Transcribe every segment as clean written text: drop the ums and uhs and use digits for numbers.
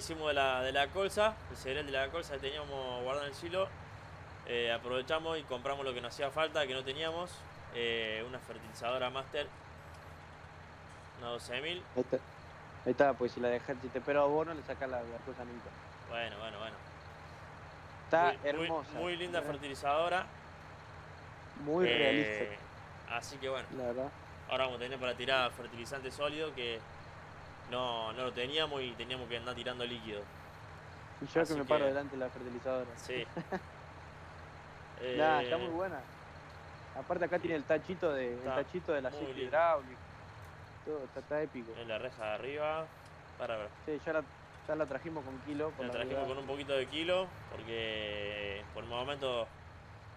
hicimos de la colza, el cereal de la colza que teníamos guardado en el silo, aprovechamos y compramos lo que nos hacía falta, que no teníamos, una fertilizadora Master, una 12.000. Ahí está, pues si la dejas, si te pego a vos no le sacas la cosa nunca. Bueno. Está muy, hermosa. Muy linda fertilizadora. Muy realista. Así que bueno. La verdad. Ahora vamos a tener para tirar fertilizante sólido que no lo teníamos y teníamos que andar tirando líquido. Y yo que me paro delante de la fertilizadora. Sí. Está muy buena. Aparte acá tiene el tachito de la cinta hidráulica. Todo, está épico. En la reja de arriba. Para. Sí, ya la trajimos con kilo. La trajimos con un poquito de kilo porque por el momento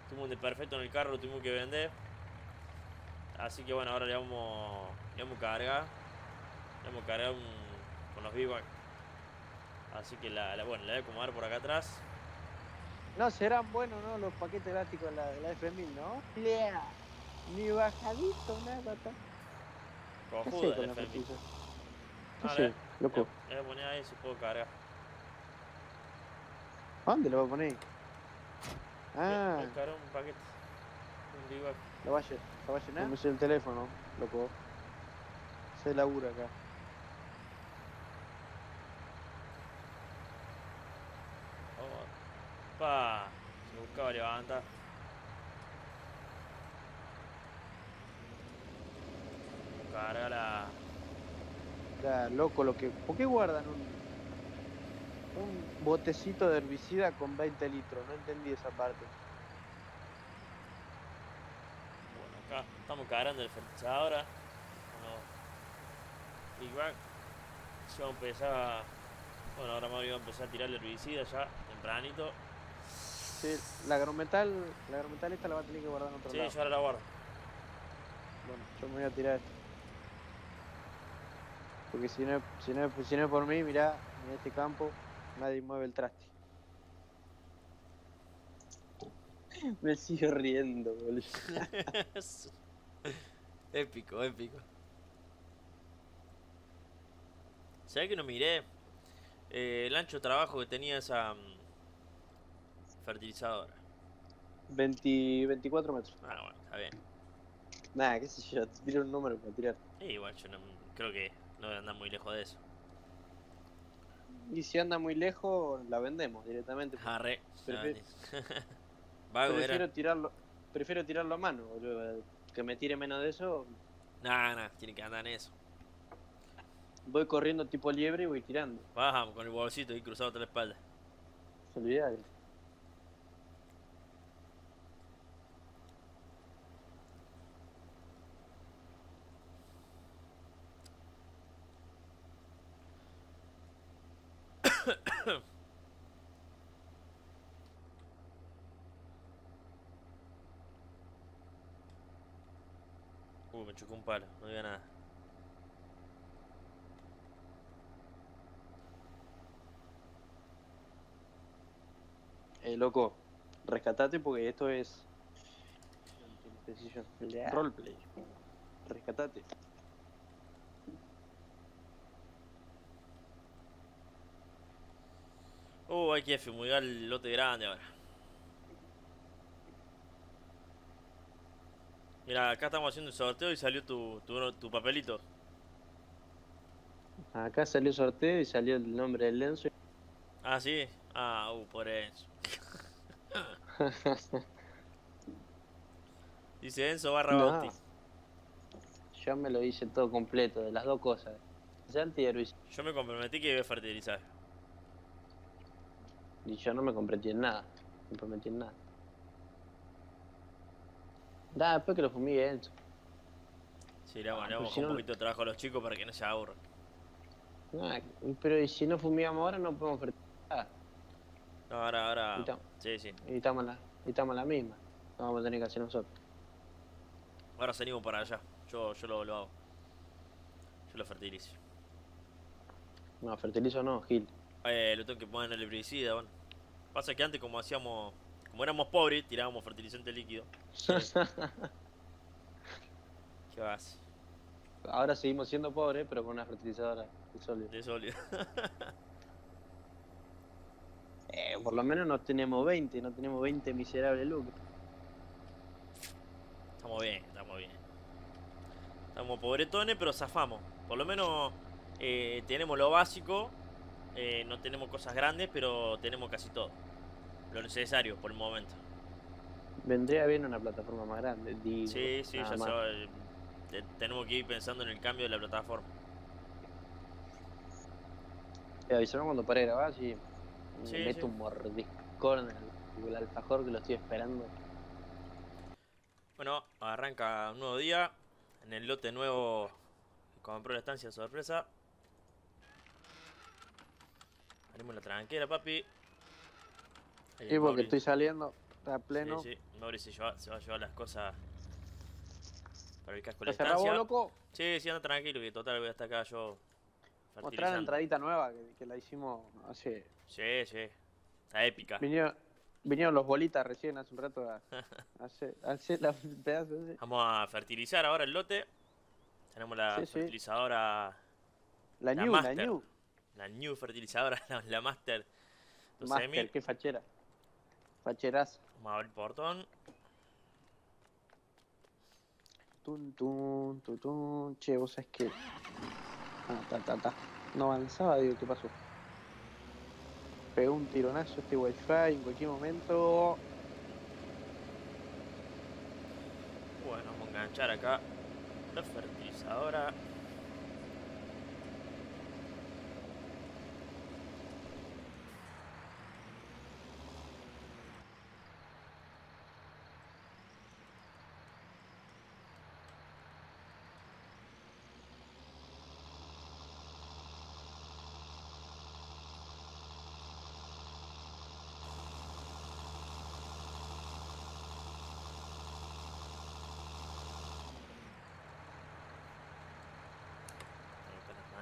tuvimos un desperfecto en el carro, lo tuvimos que vender. Así que bueno, ahora le vamos a cargar. Le vamos a cargar con los VIVAX. Así que bueno, la voy a acomodar por acá atrás. No serán buenos, ¿no? Los paquetes elásticos de la F1000, ¿no? Lea, ni bajadito, nada. Cojuda la F1000. Vale, loco. Le voy a poner ahí si puedo cargar. ¿Dónde lo voy a poner? Ah. Voy a cargar un paquete. Un VIVAX. ¿Lo va a llenar? No sé el teléfono, loco. Se labura acá. Pa, se buscaba levantar. Carga la. Ya, loco, lo que. ¿Por qué guardan un botecito de herbicida con 20 litros? No entendí esa parte. Bueno, acá estamos cargando el fertilizador. Bueno, yo empecé a. Bueno, ahora me iba a empezar a tirar el herbicida ya, tempranito. Sí, la agrometal esta la va a tener que guardar en otro lado. Sí, yo ahora la guardo. Bueno, yo me voy a tirar esto. Porque si no es por mí, mirá, en este campo nadie mueve el traste. Me sigo riendo, boludo. Épico. ¿Sabés que no miré el ancho trabajo que tenía esa fertilizadora? 24 metros. Ah, bueno, está bien. Nada, qué sé yo, te tiro un número para tirar. Igual, yo no, creo que no voy a andar muy lejos de eso. Y si anda muy lejos, la vendemos directamente. Arre. Prefiero tirarlo a mano, boludo. Que me tire menos de eso. Nah, tiene que andar en eso. Voy corriendo tipo liebre y voy tirando. Baja con el bolsito y cruzado toda la espalda. Olvidate. Me chocó un palo, no diga nada. Loco, rescatate porque esto es roleplay. Rescatate. Hay que fumigar el lote grande ahora. Mira, acá estamos haciendo el sorteo y salió tu papelito. Acá salió el sorteo y salió el nombre del Lenzo. Ah, sí. Por eso. Dice Enzo /Bauti. Yo me lo hice todo completo, de las dos cosas. Yo me comprometí que iba a fertilizar. Y yo no me comprometí en nada. Da, después que lo fumigue Enzo. Sí, le vamos con un poquito de trabajo a los chicos para que no se aburran. Pero ¿y si no fumigamos ahora no podemos fertilizar? No, ahora. Sí. Y estamos la misma. No vamos a tener que hacer nosotros. Ahora salimos para allá. Yo lo hago. Yo lo fertilizo. No, fertilizo no, Gil. Lo tengo que poner en el herbicida, bueno. Pasa que antes como éramos pobres, tirábamos fertilizante líquido. ¿Qué vas? Ahora seguimos siendo pobres, pero con una fertilizadora de sólido. Por lo menos no tenemos 20, no tenemos 20 miserables lucas. Estamos bien, estamos bien. Estamos pobretones, pero zafamos. Por lo menos tenemos lo básico. No tenemos cosas grandes, pero tenemos casi todo. Lo necesario por el momento. Vendría bien una plataforma más grande, digo. Sí, sí, ya sabes. Tenemos que ir pensando en el cambio de la plataforma. Te avisaron cuando paré de grabar, sí. Sí, meto sí. Un mordiscón en el alfajor que lo estoy esperando. Bueno, arranca un nuevo día. En el lote nuevo compró la estancia sorpresa. Abrimos la tranquera, papi. Sí, porque Mauri. Estoy saliendo, está pleno. Sí, sí, Mauri se va a llevar las cosas para ubicar con la estancia. ¿Te cerrabó, loco? Sí, sí, anda tranquilo, que total voy hasta acá yo. Mostrar la entradita nueva que la hicimos hace... Sí, sí, está épica. Vinieron los bolitas recién hace un rato a hacer la pedazo. Sí. Vamos a fertilizar ahora el lote. Tenemos la fertilizadora... La new, Master. La new fertilizadora, la Master. 12, Master, qué fachera. Facherazo. Vamos a abrir el portón. Tun, tun, tun, tun. Che, vos sabés que... Ah, ta. No avanzaba, digo, ¿qué pasó? Pegó un tironazo este wifi en cualquier momento. Bueno, vamos a enganchar acá la fertilizadora.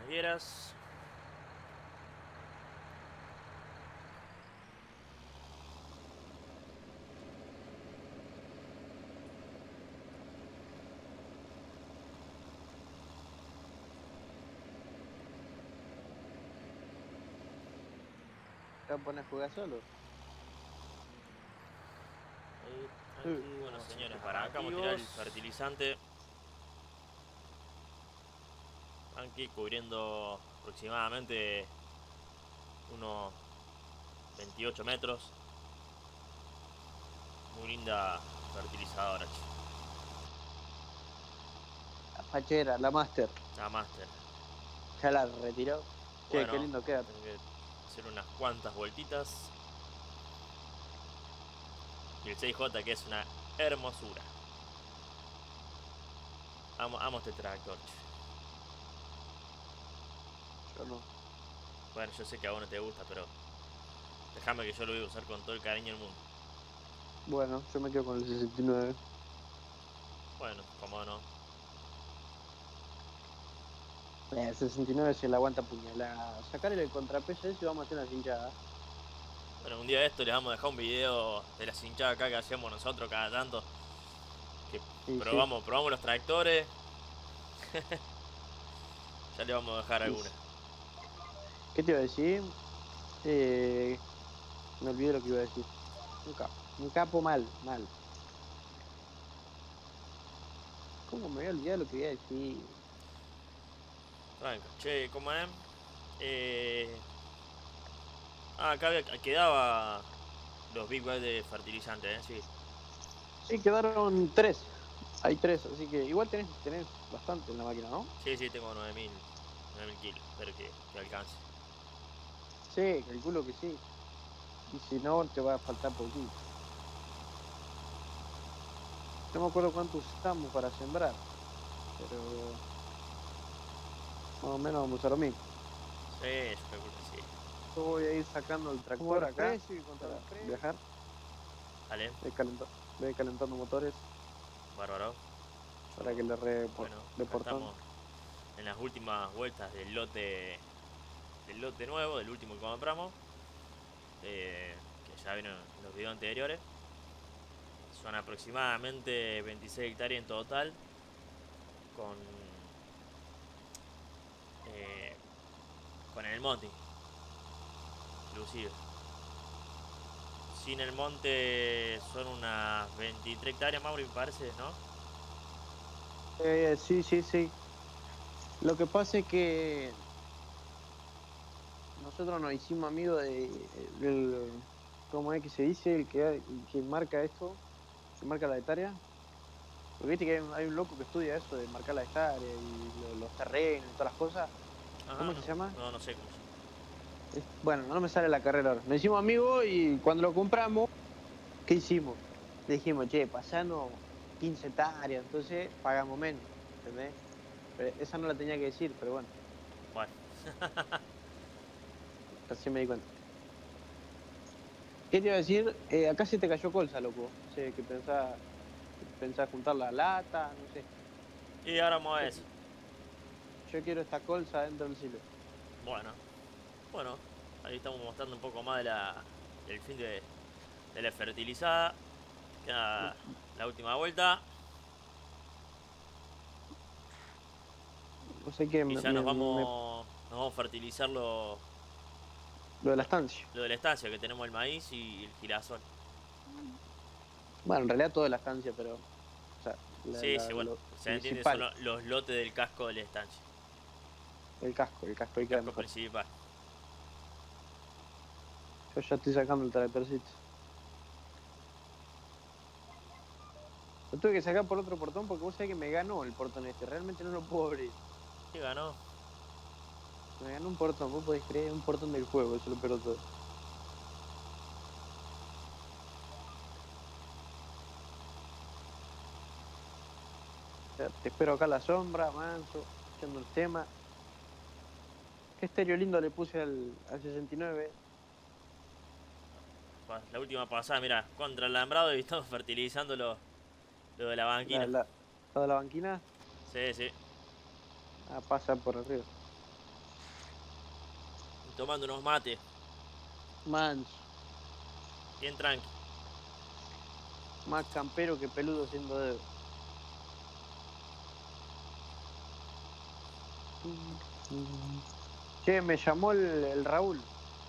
Quieras. ¿Te van a poner a jugar solo? Aquí, bueno, señores, para acá vamos a tirar el fertilizante. Aquí cubriendo aproximadamente unos 28 metros. Muy linda fertilizadora. La fachera, la Master. La Master. Ya la retiró. Bueno, che, qué lindo queda. Tengo que hacer unas cuantas vueltitas. Y el 6J, que es una hermosura. Amo este tractor. No. Bueno, yo sé que a vos no te gusta, pero déjame que yo lo voy a usar con todo el cariño del mundo. Bueno, yo me quedo con el 69. Bueno, cómo no. El 69 se la aguanta puñalada. Sacarle el contrapeso ese y vamos a hacer una hinchada. Bueno, un día de esto les vamos a dejar un video de las hinchadas acá que hacemos nosotros cada tanto. Que sí, probamos los tractores. Ya le vamos a dejar alguna. ¿Qué te iba a decir? Me olvidé lo que iba a decir. Un capo mal. ¿Cómo me voy a olvidar lo que iba a decir? Tranca, che, ¿cómo es? Acá quedaba los big bags de fertilizante, sí. Sí, quedaron 3. Hay 3, así que igual tenés bastante en la máquina, ¿no? Sí, sí, tengo 9.000 kilos, espero que alcance. Sí, calculo que sí. Y si no, te va a faltar poquito. No me acuerdo cuánto usamos para sembrar, pero... más o menos vamos a usar lo mismo. Sí, yo calculo que sí. Yo voy a ir sacando el tractor acá para viajar. Dale. Voy calentando motores. Bárbaro. Para que le reportamos en las últimas vueltas del lote... el lote nuevo, del último que compramos, que ya vieron en los videos anteriores. Son aproximadamente 26 hectáreas en total, con el monte inclusive. allí en el monte son unas 23 hectáreas, Mauro, me parece, ¿no? Sí. Lo que pasa es que nosotros nos hicimos amigos del... ¿Cómo es que se dice? El que marca esto, que marca la hectárea. Porque viste que hay un loco que estudia eso de marcar la hectárea y los terrenos y todas las cosas. Ajá, ¿cómo se llama? No sé cómo se llama. Bueno, no me sale la carrera ahora. Nos hicimos amigos y cuando lo compramos, ¿qué hicimos? Le dijimos, che, pasando 15 hectáreas, entonces pagamos menos, ¿entendés? Pero esa no la tenía que decir, pero bueno. Bueno. Así me di cuenta. ¿Qué te iba a decir? Acá se te cayó colza, loco. O sea, que pensás juntar la lata, no sé. Y ahora mueve eso. Yo quiero esta colza dentro del silo. Bueno, ahí estamos mostrando un poco más del fin de la fertilizada. Queda la última vuelta. No sé qué, y ya nos vamos a fertilizar lo de la estancia. Lo de la estancia, que tenemos el maíz y el girasol. Bueno, en realidad todo de la estancia, pero... O sea, bueno, se entiende, son los lotes del casco de la estancia. El casco, el casco principal. Yo ya estoy sacando el tractorcito. Lo tuve que sacar por otro portón porque vos sabés que me ganó el portón este. Realmente no lo puedo abrir. ¿Qué ganó? Me ganó un portón, vos podés creer, un portón del juego, eso lo perdió todo. Ya, te espero acá a la sombra, manso, echando el tema. Qué estéreo lindo le puse al 69. La última pasada, mirá, contra el alambrado y estamos fertilizando lo de la banquina. ¿Lo de la banquina? Sí. Ah, pasa por arriba. Tomando unos mates. Manso. Bien tranqui. Más campero que peludo siendo dedo. Che, me llamó el Raúl.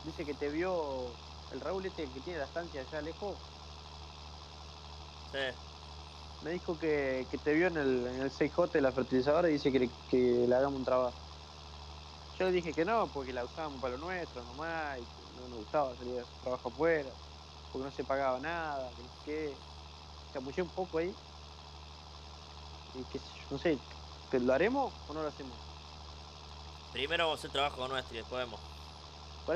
Dice que te vio... El Raúl este que tiene la estancia allá lejos. Sí. Me dijo que te vio en el 6J de la fertilizadora y dice que le hagamos un trabajo. Yo le dije que no, porque la usábamos para lo nuestro nomás, y que no nos gustaba salir a su trabajo afuera, porque no se pagaba nada, que no sé qué. Chamullé un poco ahí. Y que no sé, ¿que lo haremos o no lo hacemos? Primero vamos a hacer trabajo nuestro y después vemos. Por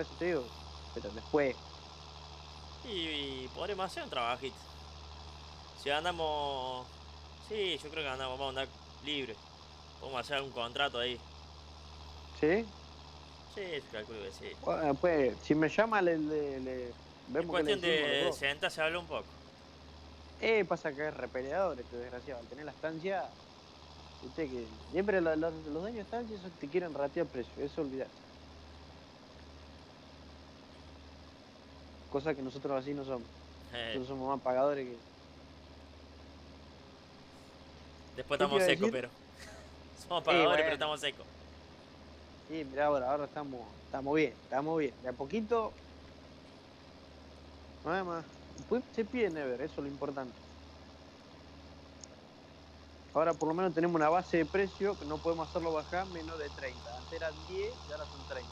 eso te digo. Pero después... Y podremos hacer un trabajito. Si andamos... Sí, yo creo que vamos a andar libre. Podemos hacer un contrato ahí. ¿Sí? Sí, calculo que sí. Bueno, pues, si me llama, vemos que le decimos. Es cuestión de sentarse a hablar un poco. Pasa que es repeleador este desgraciado. Al tener la estancia... Viste que siempre los dueños de estancias te quieren ratear precio. Eso olvidarse. Cosa que nosotros así no somos. Nosotros somos más pagadores que... Después estamos secos, pero... Somos pagadores, bueno. Pero estamos secos. Sí, mirá, ahora estamos bien. De a poquito... Nada más. Después se pide Never, eso es lo importante. Ahora por lo menos tenemos una base de precio que no podemos hacerlo bajar menos de 30. Antes eran 10 y ahora son 30.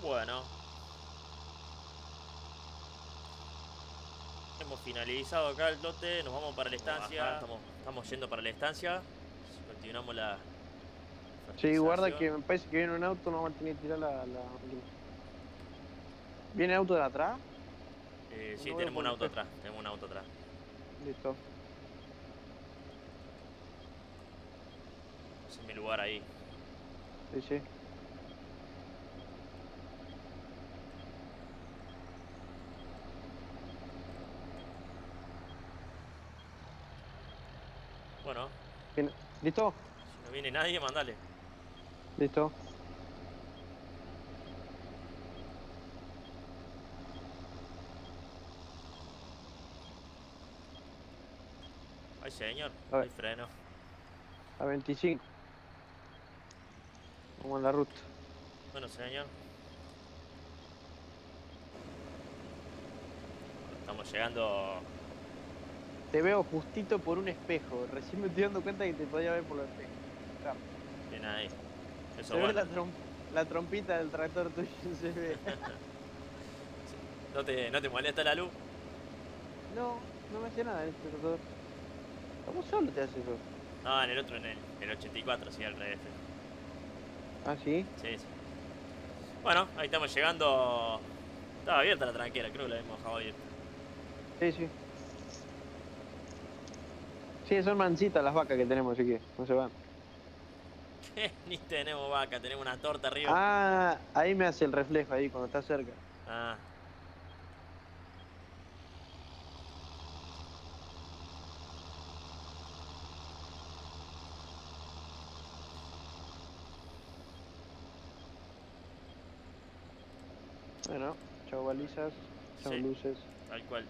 Bueno, hemos finalizado acá el lote, nos vamos para la estancia. Ajá, estamos yendo para la estancia. Continuamos la... Sí, guarda que me parece que viene un auto, no va a tener que tirar la... ¿Viene auto de atrás? Sí, tenemos un auto atrás. Listo. Ese es mi lugar ahí. Sí. Bueno. ¿Listo? Si no viene nadie, mandale. Listo. Ay, señor. Hay freno. A 25. Vamos en la ruta. Bueno, señor. Estamos llegando. Te veo justito por un espejo. Recién me estoy dando cuenta que te podía ver por el espejo. Claro. Bien ahí. Eso se bueno. Ve la trompita del tractor tuyo, se ve. ¿No te molesta la luz? No, no me hace nada en este tractor. ¿Cómo solo te hace eso? No, en el otro, en el 84, sí, al revés. ¿Ah, sí? Sí, sí. Bueno, ahí estamos llegando. Estaba abierta la tranquera, creo que la hemos dejado abierta. Sí, sí. Sí, son manchitas las vacas que tenemos, así que no se van. Ni tenemos vaca, tenemos una torta arriba. Ah, ahí me hace el reflejo, ahí, cuando está cerca. Ah. Bueno, chau balizas, chau sí, luces. Tal cual.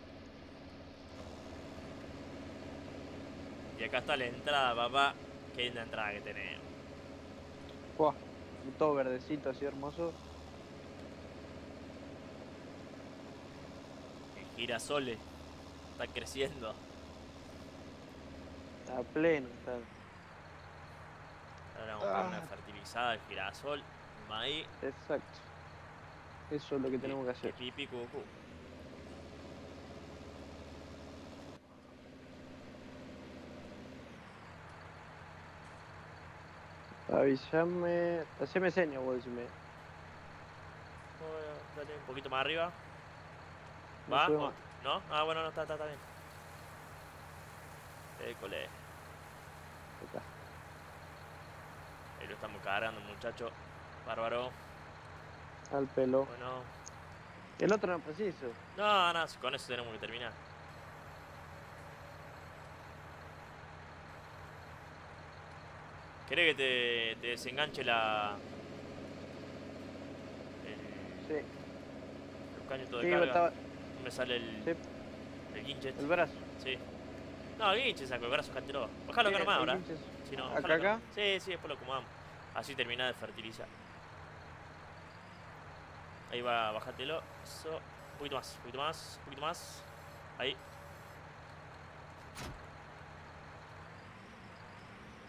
Y acá está la entrada, papá. Qué linda entrada que tenemos. Wow, todo verdecito, así hermoso. El girasole está creciendo. Está pleno, está. Ahora vamos a poner una fertilizada, el girasol, el maíz. Exacto. Eso es lo que tenemos que hacer. Pipi, cucu. Avísame. Haceme señas, vos decime. Bueno, dale un poquito más arriba. ¿Va? No, ¿no? Ah, bueno, no, está bien. École. Está. Ahí lo estamos cargando, muchacho. Bárbaro. Al pelo. Bueno. El otro no preciso. No, no, con eso tenemos que terminar. ¿Querés que te desenganche la... Sí. Los caños todo de carga? Estaba... No me sale el... Sí. El guinchet. El brazo. Sí. No, el guinchet saco, el brazo cantero. Bajalo acá nomás ahora. Si no, ¿acá, acá? Sí, sí, después lo acomodamos. Así termina de fertilizar. Ahí va, bájatelo. Eso. Un poquito más, un poquito más, un poquito más. Ahí.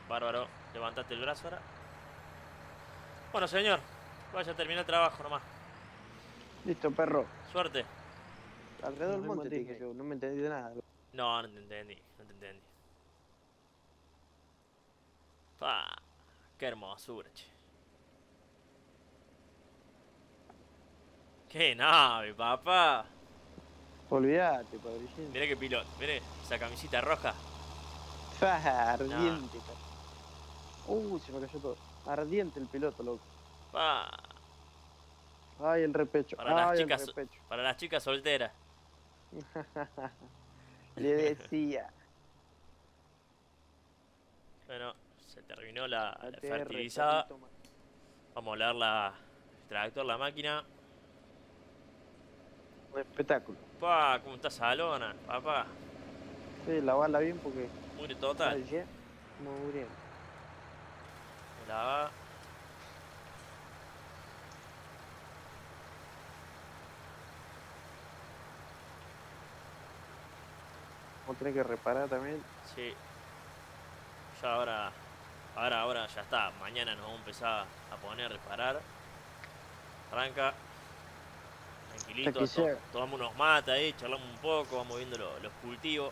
Bárbaro. Levantate el brazo ahora. Bueno, señor. Vaya a terminar el trabajo nomás. Listo, perro. Suerte. Alrededor del monte te dije yo. No me entendí de nada. No, no te entendí. No te entendí. Pa. Qué hermosura, che. ¡Qué nave, papá! Olvídate, padrillín. Mirá qué piloto, mirá esa camisita roja. Ardiente, no. Se me cayó todo. Ardiente el piloto, loco. Pa. Ay, el repecho. Para, ay, las chicas, el repecho. Para las chicas solteras. Le decía. Bueno, se terminó la fertilizada. Vamos a oler el tractor, la máquina. Un espectáculo. Pa, ¿cómo está salona, papá? Sí, lavarla bien porque... Mugre total. Mugre. Lava. Vamos a tener que reparar también. Sí. Ya ahora... Ahora ya está. Mañana nos vamos a empezar a poner a reparar. Arranca. Tranquilito, tomamos unos mates ahí, charlamos un poco, vamos viendo los cultivos.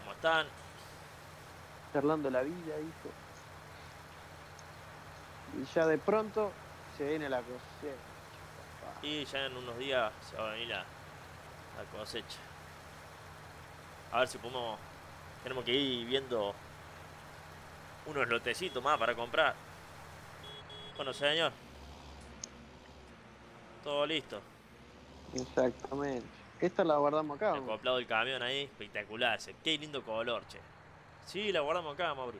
¿Cómo están? Charlando la vida, hijo. Y ya de pronto se viene la cosecha. Y ya en unos días se va a venir la cosecha. A ver si podemos... Tenemos que ir viendo unos lotecitos más para comprar. Bueno, señor. Todo listo. Exactamente. Esta la guardamos acá. El acoplado del camión ahí, espectacular. Qué lindo color, che. Sí, la guardamos acá, Mauri.